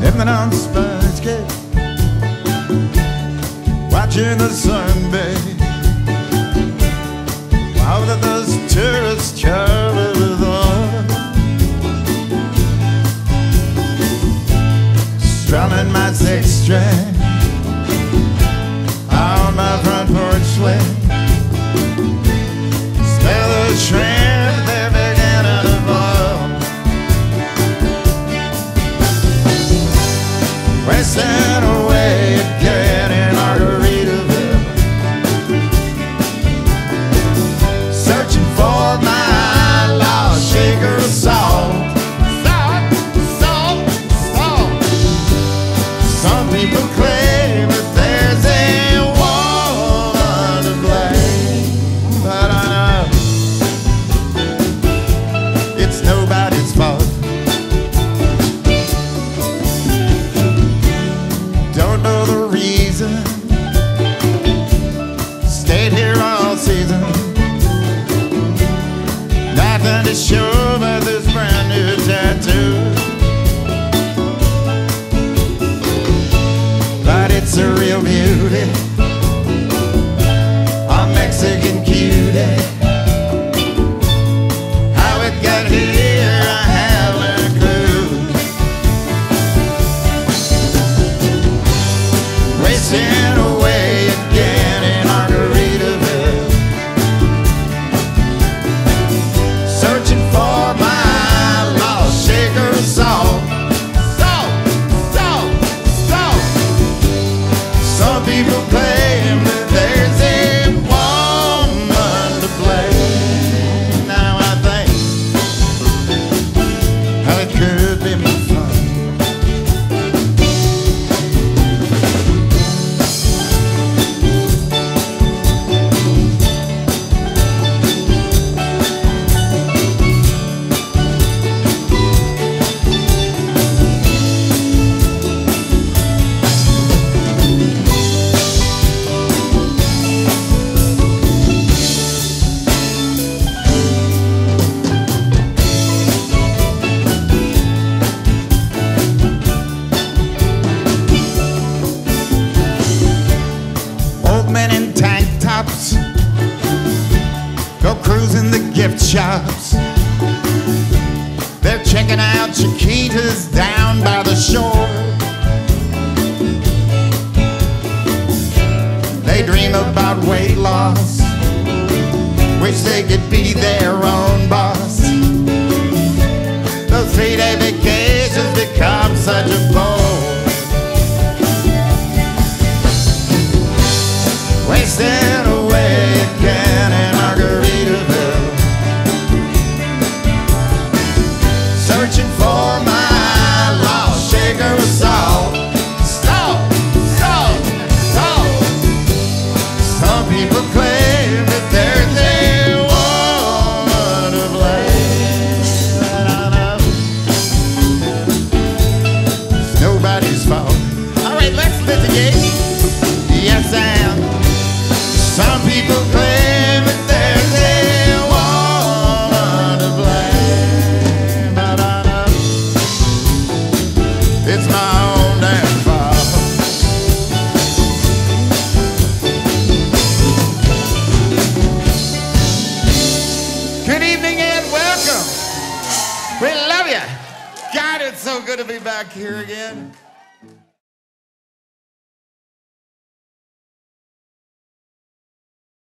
Living on Spanish Cape, watching the sun bathe. Wow, that those tourists travel with us. Strumming my six string on my front porch swing. Smell the shrimp, they're beginning to boil. Wasting away again in Margaritaville, searching for my lost shaker of salt. Some people claim that there's a woman to blame, but I know it's nobody's fault. Don't know the reason, stayed here all season. Nothing to show but this brand new tattoo. It's a real beauty, a Mexican cutie. How it got here, I haven't a clue. Racing away again in Margaritaville, searching for my lost shaker of salt. People claim that there's a woman to blame. Now I think how it could be my go cruising the gift shops. They're checking out Chiquitas down by the shore. They dream about weight loss, wish they could be their own boss. Those 3-day vacations become such a bore. Wasted away again in Margaritaville, searching for my lost shaker of salt. Salt, salt, salt. Some people claim that there's a woman to blame, but I know it's nobody's fault. All right, let's litigate. Yes, I am. Some people claim that there's a woman to blame, but I know it's my own damn fault. Good evening and welcome. We love you. God, it's so good to be back here again.